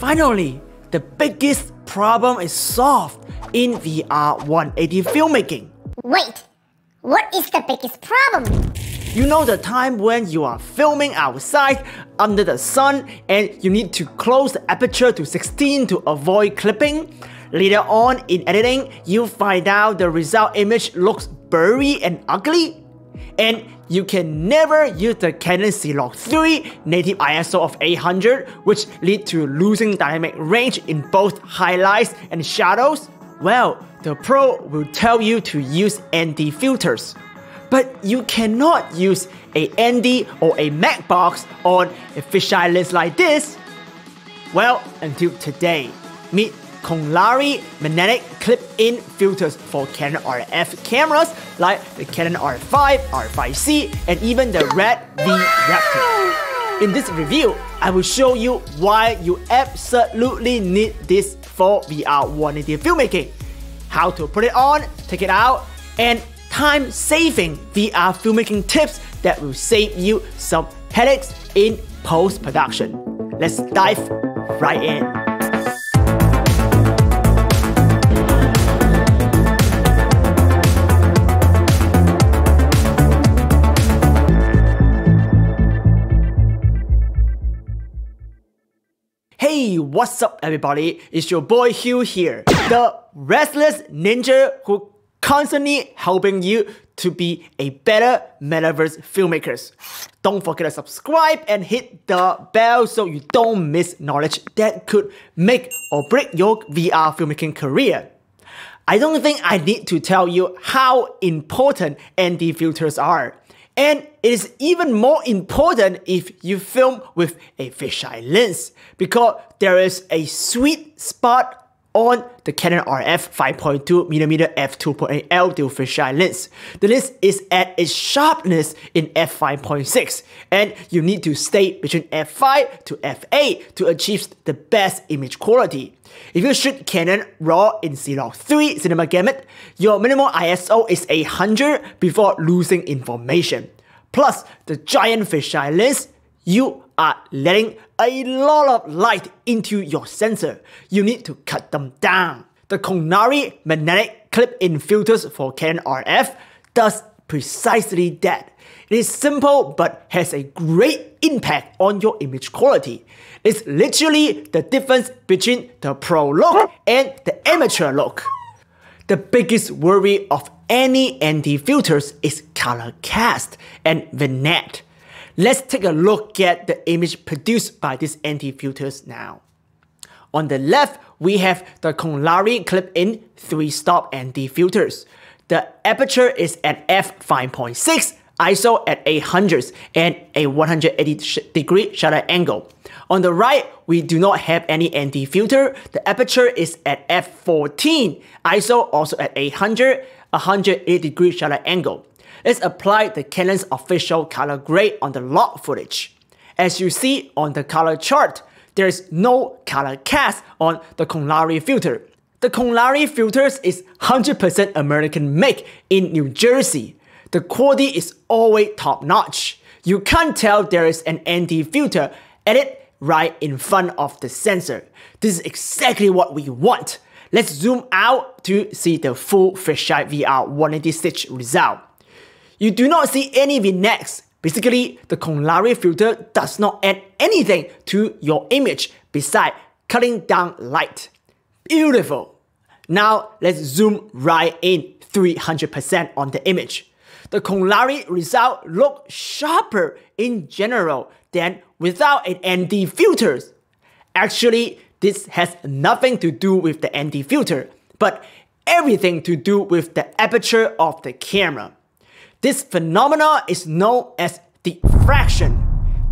Finally, the biggest problem is solved in VR180 filmmaking. Wait, what is the biggest problem? You know the time when you are filming outside under the sun and you need to close the aperture to 16 to avoid clipping? Later on in editing, you find out the result image looks blurry and ugly? And you can never use the Canon C-Log3 native ISO of 800, which lead to losing dynamic range in both highlights and shadows? Well, the pro will tell you to use ND filters. But you cannot use a ND or a matte box on a fisheye lens like this. Well, until today, meet Kolari magnetic clip-in filters for Canon RF cameras like the Canon R5, R5C, and even the Red V Raptor. In this review, I will show you why you absolutely need this for VR180 filmmaking, how to put it on, take it out, and time-saving VR filmmaking tips that will save you some headaches in post-production. Let's dive right in. Hey, what's up everybody? It's your boy Hugh here, the restless ninja who constantly helping you to be a better metaverse filmmakers. Don't forget to subscribe and hit the bell so you don't miss knowledge that could make or break your VR filmmaking career. I don't think I need to tell you how important ND filters are. And it is even more important if you film with a fisheye lens, because there is a sweet spot on the Canon RF 5.2 mm f 2.8 L dual fisheye lens. The lens is at its sharpness in f5.6, and you need to stay between f5 to f8 to achieve the best image quality. If you shoot Canon RAW in C-Log3 cinema gamut, your minimal ISO is 800 before losing information. Plus, the giant fisheye lens, you are letting a lot of light into your sensor. You need to cut them down. The Kolari magnetic clip-in filters for Canon RF does precisely that. It is simple but has a great impact on your image quality. It's literally the difference between the pro look and the amateur look. The biggest worry of any ND filters is color cast and vignette. Let's take a look at the image produced by these ND filters now. On the left, we have the Kolari clip-in 3-stop ND filters. The aperture is at f5.6, ISO at 800, and a 180-degree shutter angle. On the right, we do not have any ND filter. The aperture is at f14, ISO also at 800, 180-degree shutter angle. Let's apply the Canon's official color grade on the log footage. As you see on the color chart, there is no color cast on the Kolari filter. The Kolari filters is 100% American make in New Jersey. The quality is always top-notch. You can't tell there is an ND filter added right in front of the sensor. This is exactly what we want. Let's zoom out to see the full fisheye VR180 stitch result. You do not see any vignettes. Basically, the Kolari filter does not add anything to your image besides cutting down light. Beautiful. Now let's zoom right in 300% on the image. The Kolari result looks sharper in general than without an ND filter. Actually, this has nothing to do with the ND filter, but everything to do with the aperture of the camera. This phenomenon is known as diffraction.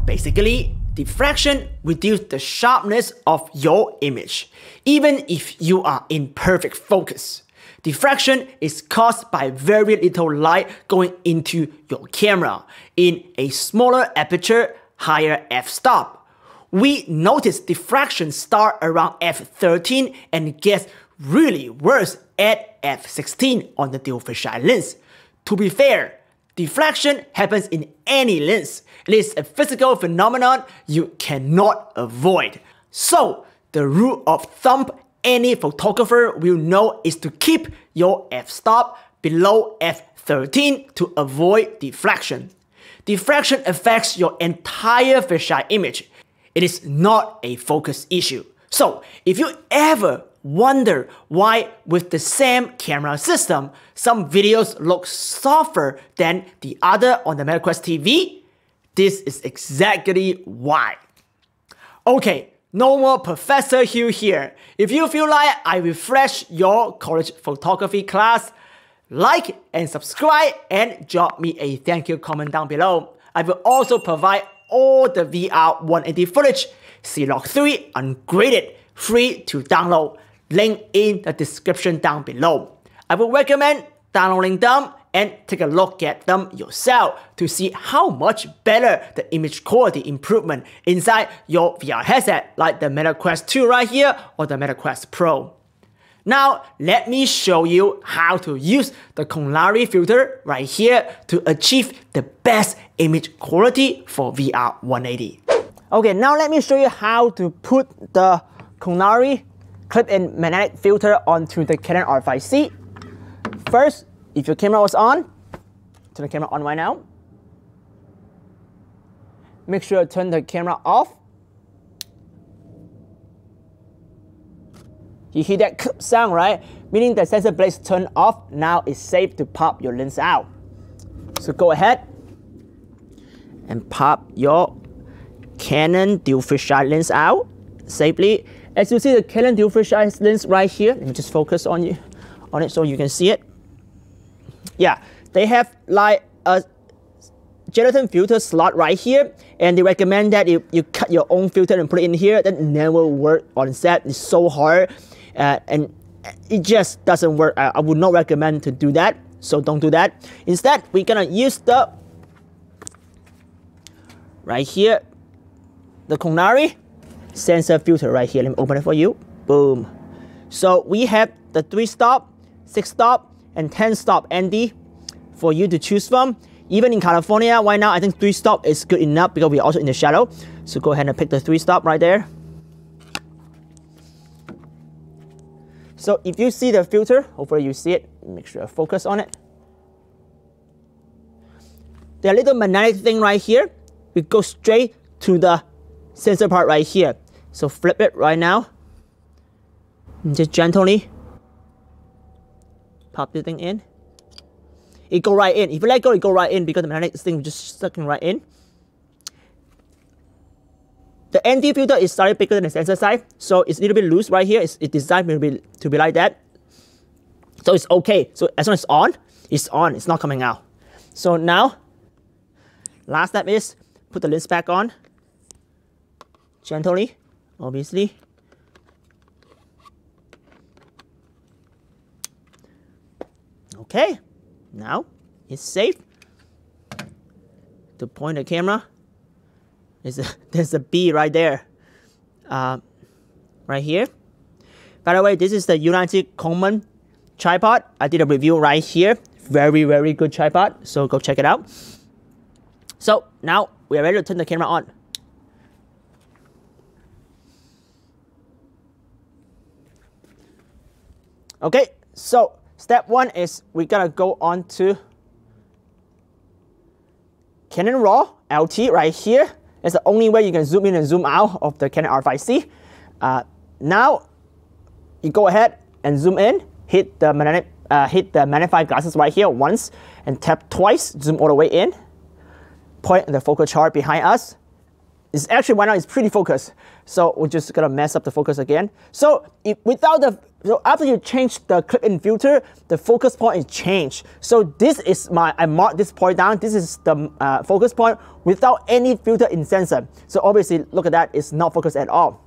Basically, diffraction reduces the sharpness of your image, even if you are in perfect focus. Diffraction is caused by very little light going into your camera in a smaller aperture, higher f-stop. We notice diffraction start around f13 and gets really worse at f16 on the dual fisheye lens. To be fair, diffraction happens in any lens. It is a physical phenomenon you cannot avoid. So, the the rule of thumb any photographer will know is to keep your f-stop below f13 to avoid diffraction. Diffraction affects your entire fisheye image. It is not a focus issue. So, if you ever wonder why with the same camera system, some videos look softer than the other on the Meta Quest TV, this is exactly why. Okay, no more Professor Hugh here. If you feel like I refresh your college photography class, like and subscribe and drop me a thank you comment down below. I will also provide all the VR180 footage, C-Log3 ungraded, free to download. Link in the description down below. I would recommend downloading them and take a look at them yourself to see how much better the image quality improvement inside your VR headset like the Meta Quest 2 right here or the Meta Quest Pro. Now, let me show you how to use the Kolari filter right here to achieve the best image quality for VR180. Okay, now let me show you how to put the Kolari clip-in magnetic filter onto the Canon R5C. First, if your camera was on, turn the camera on right now. Make sure to turn the camera off. You hear that clip sound, right? Meaning the sensor blade's turned off. Now it's safe to pop your lens out. So go ahead and pop your Canon dual fisheye lens out safely. As you see, the Canon dual fisheye lens right here. Let me just focus on it so you can see it. Yeah, they have like a gelatin filter slot right here, and they recommend that you cut your own filter and put it in here. That never worked on set. It's so hard and it just doesn't work. I would not recommend to do that, so don't do that. Instead, we're gonna use the right here, the Kolari sensor filter right here. Let me open it for you. Boom. So we have the 3-stop, 6-stop and 10-stop ND for you to choose from. Even in California right now, I think 3-stop is good enough because we're also in the shadow. So go ahead and pick the 3-stop right there. So if you see the filter, hopefully you see it, make sure I focus on it. The little magnetic thing right here, we go straight to the sensor part right here. So flip it right now. And just gently pop the thing in. It go right in. If you let go, it go right in because the magnetic thing is just sucking right in. The ND filter is slightly bigger than the sensor side, so it's a little bit loose right here. It's designed to be like that. So it's okay. So as long as it's on, it's on. It's not coming out. So now, last step is put the lens back on. Gently, obviously. Okay. Now, it's safe to point the camera. There's a B right there, right here. By the way, this is the United Coleman tripod. I did a review right here. Very, very good tripod, so go check it out. So, now we are ready to turn the camera on. Okay, so step one is we gotta go on to Canon RAW LT right here. It's the only way you can zoom in and zoom out of the Canon R5C. Now you go ahead and zoom in, hit the magnifying glasses right here once and tap twice, zoom all the way in. Point the focal chart behind us. It's actually right now it's pretty focused, so we're just gonna mess up the focus again. So after you change the clip-in filter, the focus point is changed. So this is I mark this point down. This is the focus point without any filter in sensor. So obviously, look at that, it's not focused at all.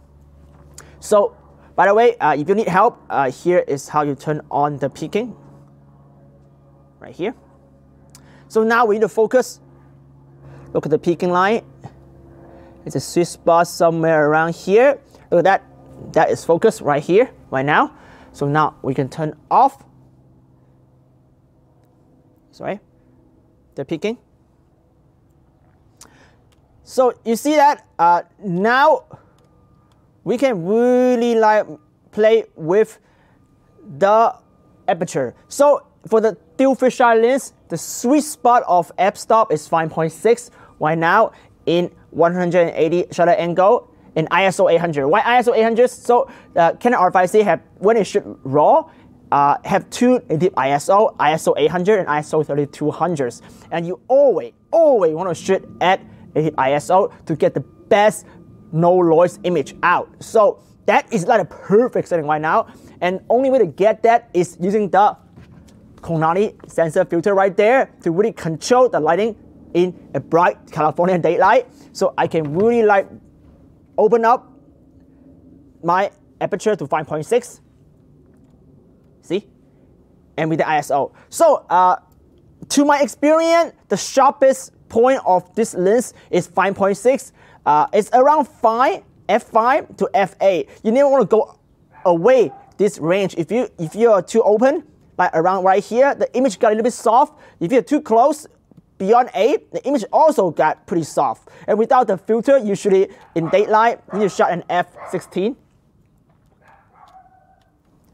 So by the way, if you need help, here is how you turn on the peaking. Right here. So now we need to focus. Look at the peaking line. It's a sweet spot somewhere around here. Look at that. That is focused right here, right now. So now we can turn off, sorry, the peaking. So you see that now we can really like play with the aperture. So for the dual fisheye lens, the sweet spot of f-stop is 5.6 right now in 180 shutter angle in ISO 800. Why ISO 800? So Canon R5C have, when it shoot RAW, have two ADIP ISO, ISO 800 and ISO 3200s. And you always want to shoot at ADIP ISO to get the best no noise image out. So that is like a perfect setting right now. And only way to get that is using the Kolari sensor filter right there to really control the lighting in a bright California daylight. So I can really like open up my aperture to 5.6, see, and with the ISO. So to my experience, the sharpest point of this lens is 5.6. It's around f5 to f8. You never want to go away this range. If you are too open, like around right here, the image got a little bit soft. If you're too close, beyond 8, the image also got pretty soft. And without the filter, usually in daylight, you shot an f16.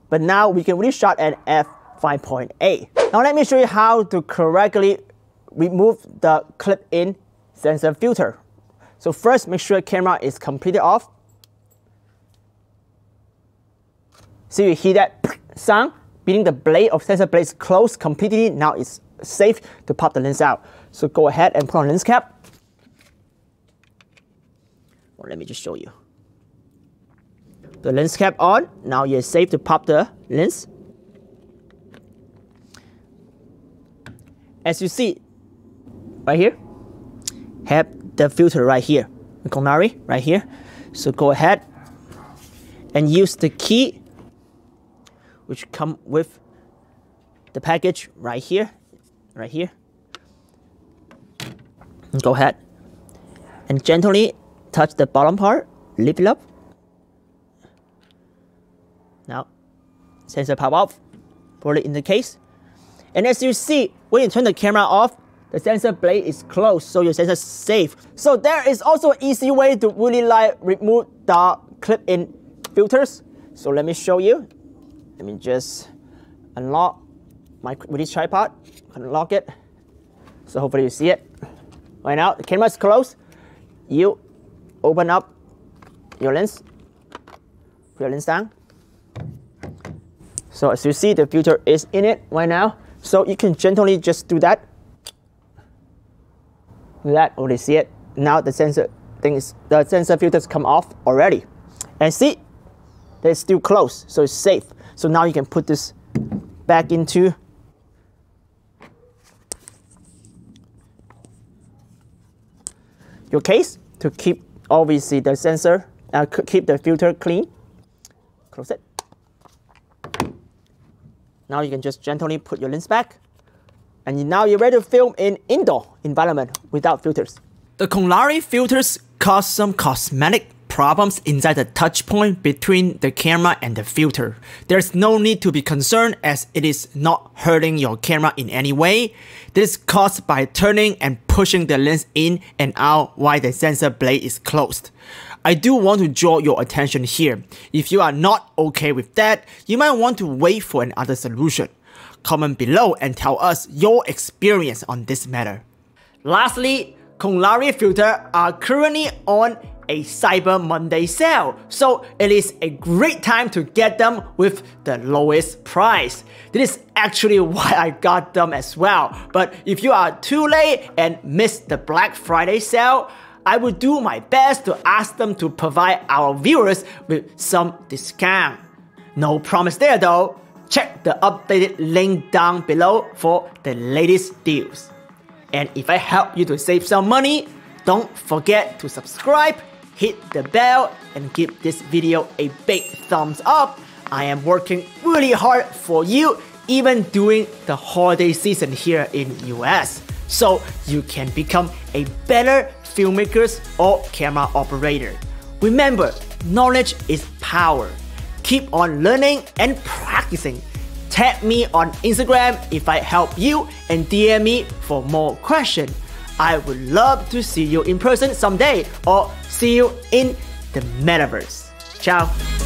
But now we can really shot an f5.8. Now let me show you how to correctly remove the clip-in sensor filter. So first, make sure camera is completely off. So you hear that sound, meaning the blade of sensor blade is closed completely. Now it's safe to pop the lens out. So go ahead and put on lens cap. Well, let me just show you. The lens cap on, now you're safe to pop the lens. As you see, right here, have the filter right here, the Kolari right here. So go ahead and use the key which come with the package right here. Right here, and go ahead and gently touch the bottom part, lift it up. Now, sensor pop off, put it in the case. And as you see, when you turn the camera off, the sensor blade is closed, so your sensor is safe. So there is also an easy way to really like remove the clip-in filters. So let me show you. Let me just unlock my this tripod. Unlock it, so hopefully you see it. Right now, the camera is closed. You open up your lens, put your lens down. So as you see, the filter is in it right now. So you can gently just do that. Do that, already see it. Now the sensor things, the sensor filters come off already, and see, they're still closed, so it's safe. So now you can put this back into. Your case to keep obviously the sensor, keep the filter clean. Close it. Now you can just gently put your lens back, and now you're ready to film in indoor environment without filters. The Kolari filters cause some cosmetic problems inside the touch point between the camera and the filter. There's no need to be concerned as it is not hurting your camera in any way. This is caused by turning and pushing the lens in and out while the sensor blade is closed. I do want to draw your attention here. If you are not okay with that, you might want to wait for another solution. Comment below and tell us your experience on this matter. Lastly, Kolari filters are currently on a Cyber Monday sale, so it is a great time to get them with the lowest price. This is actually why I got them as well, but if you are too late and miss the Black Friday sale, I will do my best to ask them to provide our viewers with some discount. No promise there though. Check the updated link down below for the latest deals. And if I help you to save some money, don't forget to subscribe, hit the bell, and give this video a big thumbs up. I am working really hard for you, even during the holiday season here in US, so you can become a better filmmaker or camera operator. Remember, knowledge is power. Keep on learning and practicing. Tag me on Instagram if I help you, and DM me for more questions. I would love to see you in person someday or see you in the metaverse. Ciao!